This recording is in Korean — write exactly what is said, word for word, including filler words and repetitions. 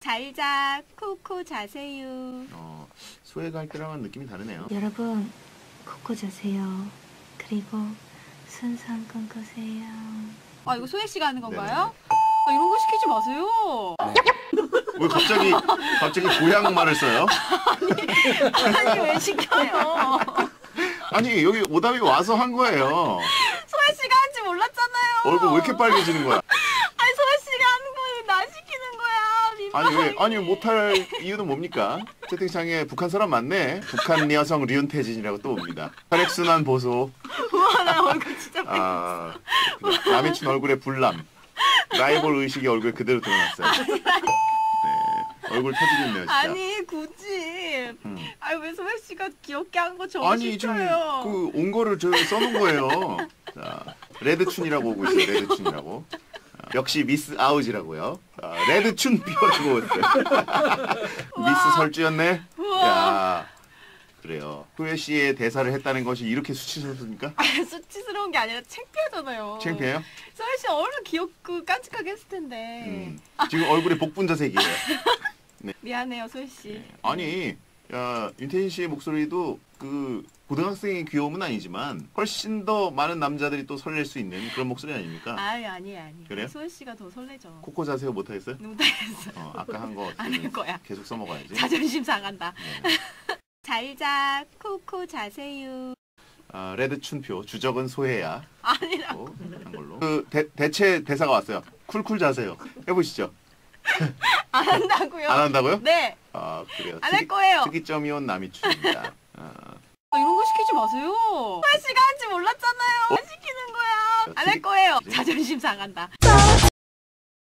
잘자 코코 자세요. 어, 수혜가 할 때랑은 느낌이 다르네요. 여러분 코코 자세요. 그리고 순수한 꿈 꾸세요. 아 이거 소혜씨가 하는 건가요? 네네. 아 이런 거 시키지 마세요. 왜 갑자기 갑자기 고향 말을 써요? 아니, 아니 왜 시켜요? 아니 여기 오답이 와서 한 거예요. 소혜씨가 할 줄 몰랐잖아요. 얼굴 왜 이렇게 빨개지는 거야? 아니 소혜씨가 하는 거예요. 나 시키는 거야. 민망하게. 아니 왜 아니 못할 이유는 뭡니까? 채팅창에 북한 사람 맞네. 북한 여성 류은태진이라고 또 옵니다. 혈액순환 보소. 우와 나 얼굴 진짜 빨개졌어. 아, 남이춘 얼굴에 불남. 라이벌 의식이 얼굴 그대로 드러났어요. 아니, 아니. 네, 얼굴 터지겠네요 진짜. 아니 굳이 음. 아니 왜 소혜 씨가 귀엽게 한 거 저거 싫어요. 그 온 거를 저 써놓은 거예요. 자, 레드춘이라고 오고 있어요. 레드춘이라고. 아, 역시 미스 아우지라고요. 아, 레드춘 비워주고 있어요. 미스 설주였네. 야, 그래요. 소혜 씨의 대사를 했다는 것이 이렇게 수치스럽습니까? 아, 수치스러운 게 아니라 창피하잖아요. 창피해요? 소혜 씨 얼른 귀엽고 깜찍하게 했을 텐데. 음, 지금 얼굴에 복분자색이에요. 네. 미안해요, 소혜 씨. 네. 아니, 야, 윤태진 씨의 목소리도 그 고등학생의 귀여움은 아니지만 훨씬 더 많은 남자들이 또 설렐 수 있는 그런 목소리 아닙니까? 아유, 아니에요, 아니에요. 그래요? 소혜 씨가 더 설레죠. 코코 자세요 못하겠어요? 못하겠어요. 어, 아까 한 거 안 할 거야. 계속 써먹어야지. 자존심 상한다. 네. 잘자 코코 자세요. 아 레드춘표 주적은 소혜야. 아니라고 한 걸로. 그 대, 대체 대사가 왔어요. 쿨쿨 자세요. 해보시죠. 안 한다고요? 안 한다고요? 네. 아 그래요. 안 할 거예요. 특이점이 온 남이춘입니다. 아. 아, 이런 거 시키지 마세요. 소혜 씨가 한 줄 몰랐잖아요. 어? 안 시키는 거야. 안 할 거예요. 자존심 상한다.